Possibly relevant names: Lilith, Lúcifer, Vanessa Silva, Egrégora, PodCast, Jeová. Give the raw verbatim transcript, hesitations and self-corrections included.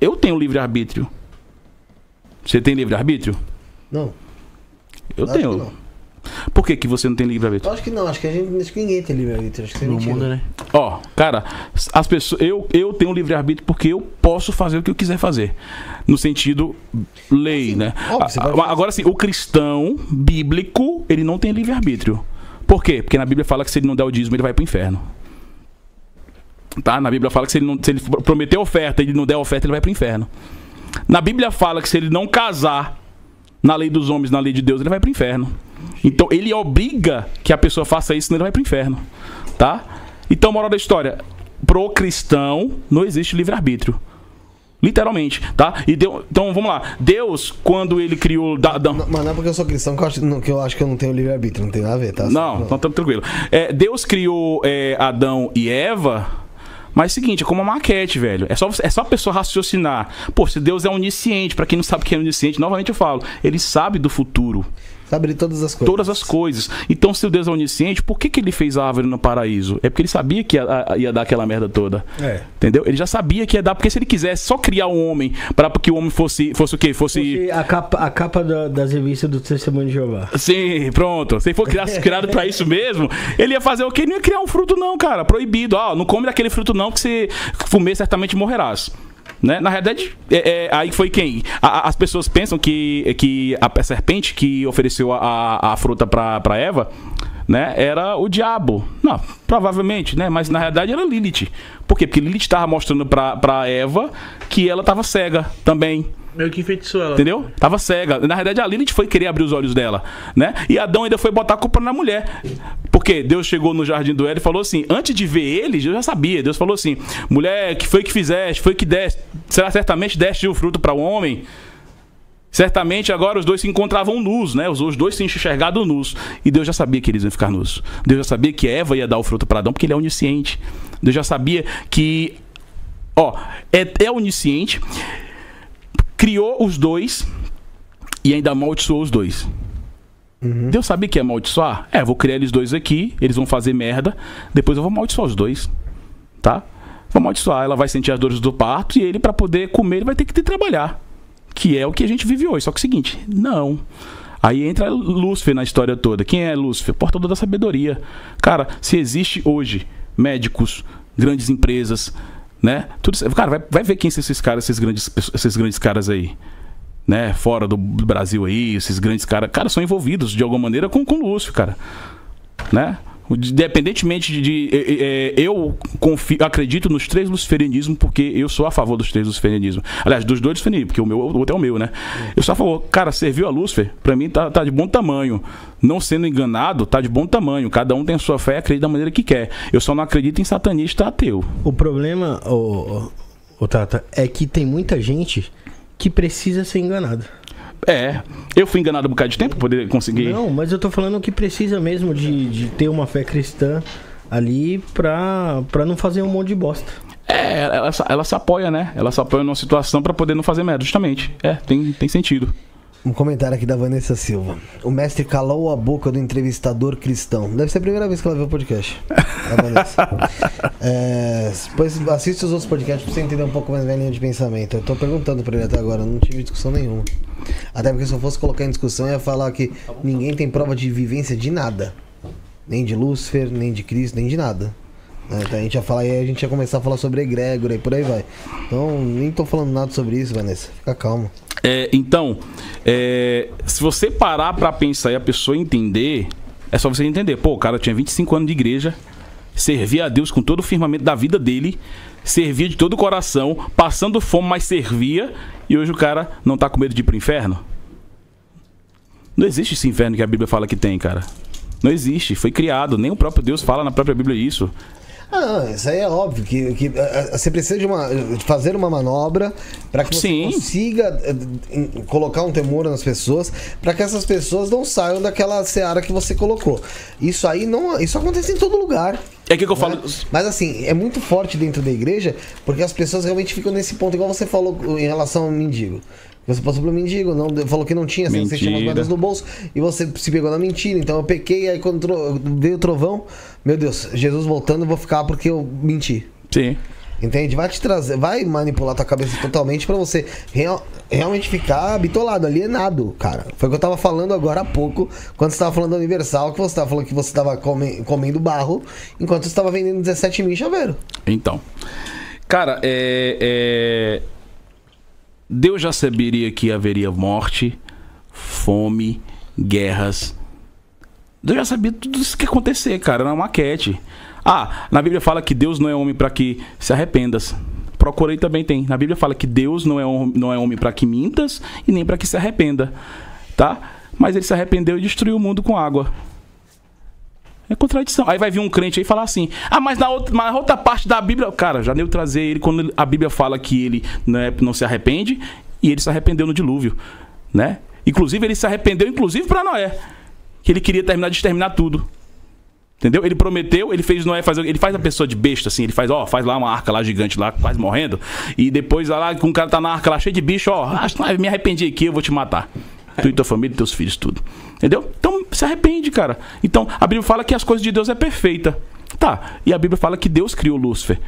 Eu tenho livre-arbítrio. Você tem livre-arbítrio? Não. Eu acho tenho. Por que que você não tem livre-arbítrio? Acho que não, acho que, a gente, acho que ninguém tem livre-arbítrio. Acho que você no mundo, né? Ó, cara, as pessoas, eu, eu tenho livre-arbítrio porque eu posso fazer o que eu quiser fazer. No sentido lei, assim, né? Óbvio, a, a, agora sim, o cristão bíblico, ele não tem livre-arbítrio. Por quê? Porque na Bíblia fala que se ele não der o dízimo, ele vai pro inferno. Tá? Na Bíblia fala que se ele, não, se ele prometer oferta e ele não der oferta, ele vai pro inferno. Na Bíblia fala que se ele não casar na lei dos homens, na lei de Deus, ele vai pro inferno. Então ele obriga que a pessoa faça isso, senão ele vai pro inferno, tá? Então, moral da história, pro cristão não existe livre-arbítrio. Literalmente, tá? E Deus, então vamos lá. Deus, quando ele criou Adão... Não, mas não é porque eu sou cristão que eu acho que eu, acho que eu não tenho livre-arbítrio, não tem nada a ver, tá? Não, não, estamos tranquilo. É, Deus criou é, Adão e Eva... Mas é o seguinte, é como uma maquete, velho. É só, é só a pessoa raciocinar. Pô, se Deus é onisciente, pra quem não sabe o que é onisciente, novamente eu falo, ele sabe do futuro. Sabe de todas as coisas. Todas as coisas. Então, se o Deus é onisciente, por que que ele fez a árvore no paraíso? É porque ele sabia que ia, ia dar aquela merda toda. É. Entendeu? Ele já sabia que ia dar, porque se ele quisesse só criar um homem, pra que o homem fosse, fosse o quê? Fosse... fosse a capa, a capa da, das revistas do Testemunho de Jeová. Sim, pronto. Se ele for criado, criado pra isso mesmo, ele ia fazer o quê? Ele não ia criar um fruto não, cara. Proibido. Ah, não come daquele fruto não, que se comer certamente morrerás. Né? Na realidade, é, é, aí foi quem? A, a, as pessoas pensam que, que a, a serpente que ofereceu a, a, a fruta para Eva, né, era o diabo. Não, provavelmente, né? Mas na realidade era Lilith. Por quê? Porque Lilith estava mostrando para Eva que ela estava cega também. Meio que enfeitiçou ela. Entendeu? Tava cega. Na realidade, a Lilith foi querer abrir os olhos dela, né? E Adão ainda foi botar a culpa na mulher. Porque Deus chegou no jardim do Éden e falou assim, antes de ver ele, Deus já sabia. Deus falou assim, mulher, que foi que fizeste? Foi que deste? Será certamente deste o fruto para o homem? Certamente agora os dois se encontravam nus, né? Os, os dois se enxergaram nus. E Deus já sabia que eles iam ficar nus. Deus já sabia que Eva ia dar o fruto para Adão, porque ele é onisciente. Deus já sabia que... Ó, é, é onisciente... Criou os dois e ainda amaldiçoou os dois. Uhum. Deus sabia que ia amaldiçoar? É, vou criar eles dois aqui, eles vão fazer merda, depois eu vou amaldiçoar os dois, tá? Vou amaldiçoar, ela vai sentir as dores do parto e ele, pra poder comer, ele vai ter que ter trabalhar, que é o que a gente vive hoje. Só que é o seguinte, não... Aí entra Lúcifer na história toda. Quem é Lúcifer? Portador da sabedoria. Cara, se existe hoje médicos, grandes empresas... Né? Tudo, cara, vai, vai ver quem são esses caras, esses grandes, esses grandes caras aí, né? Fora do Brasil aí, esses grandes caras, cara, são envolvidos de alguma maneira com o Lúcio, cara, né? Independentemente de, de, de é, eu confio, acredito nos três luciferianismos, porque eu sou a favor dos três luciferianismos. Aliás, dos dois luciferianismos, porque o meu, o outro é o meu, né? Eu sou a favor. Cara, serviu a Lúcifer, pra mim tá, tá de bom tamanho. Não sendo enganado, tá de bom tamanho. Cada um tem a sua fé e acredita da maneira que quer. Eu só não acredito em satanista ateu. O problema, ô, ô, Tata, é que tem muita gente que precisa ser enganada. É, eu fui enganado um bocado de tempo pra poder conseguir... Não, mas eu tô falando que precisa mesmo de, de ter uma fé cristã ali pra, pra não fazer um monte de bosta. É, ela, ela, ela se apoia, né? Ela se apoia numa situação pra poder não fazer merda, justamente. É, tem, tem sentido. Um comentário aqui da Vanessa Silva. O mestre calou a boca do entrevistador cristão. Deve ser a primeira vez que ela viu o podcast. A Vanessa. É, depois assiste os outros podcasts pra você entender um pouco mais minha linha de pensamento. Eu tô perguntando pra ele até agora, não tive discussão nenhuma. Até porque se eu fosse colocar em discussão, eu ia falar que ninguém tem prova de vivência de nada. Nem de Lúcifer, nem de Cristo, nem de nada. Então a gente ia falar e a gente ia começar a falar sobre egrégora e por aí vai. Então nem tô falando nada sobre isso, Vanessa. Fica calma. É, então, é, se você parar pra pensar e a pessoa entender, é só você entender. Pô, o cara tinha vinte e cinco anos de igreja, servia a Deus com todo o firmamento da vida dele, servia de todo o coração, passando fome, mas servia, e hoje o cara não tá com medo de ir pro inferno? Não existe esse inferno que a Bíblia fala que tem, cara. Não existe, foi criado, nem o próprio Deus fala na própria Bíblia isso. Ah, isso aí é óbvio que, que você precisa de, uma, de fazer uma manobra para que você Sim. consiga colocar um temor nas pessoas, para que essas pessoas não saiam daquela seara que você colocou. Isso aí não, isso acontece em todo lugar. É que eu falo. Mas assim, é muito forte dentro da igreja, porque as pessoas realmente ficam nesse ponto, igual você falou em relação ao mendigo. Você passou pelo mendigo, não, falou que não tinha, assim, você tinha umas moedas no bolso e você se pegou na mentira. Então eu pequei, aí quando veio o trovão, meu Deus, Jesus voltando, eu vou ficar porque eu menti. Sim. Entende? Vai te trazer, vai manipular tua cabeça totalmente pra você real, realmente ficar bitolado, alienado, cara. Foi o que eu tava falando agora há pouco, quando você tava falando da Universal, que você tava falando que você tava come, comendo barro, enquanto você tava vendendo dezessete mil em chaveiro. Então, cara, é, é... Deus já saberia que haveria morte, fome, guerras. Deus já sabia tudo isso que ia acontecer, cara, na maquete. Ah, na Bíblia fala que Deus não é homem para que se arrependas. Procurei também tem. Na Bíblia fala que Deus não é homem, não é homem para que mintas e nem para que se arrependa, tá? Mas ele se arrependeu e destruiu o mundo com água. É contradição. Aí vai vir um crente aí falar assim: ah, mas na outra, na outra parte da Bíblia, cara, já deu trazer ele quando a Bíblia fala que ele não, é, não se arrepende e ele se arrependeu no dilúvio, né? Inclusive ele se arrependeu, inclusive para Noé, que ele queria terminar de exterminar tudo. Entendeu? Ele prometeu, ele fez Noé fazer. Ele faz a pessoa de besta, assim, ele faz, ó, faz lá uma arca lá gigante lá, quase morrendo. E depois lá, com um cara tá na arca lá cheio de bicho, ó, ah, me arrependi aqui, eu vou te matar. Tu e tua família, teus filhos, tudo. Entendeu? Então se arrepende, cara. Então a Bíblia fala que as coisas de Deus é perfeita. Tá, e a Bíblia fala que Deus criou Lúcifer.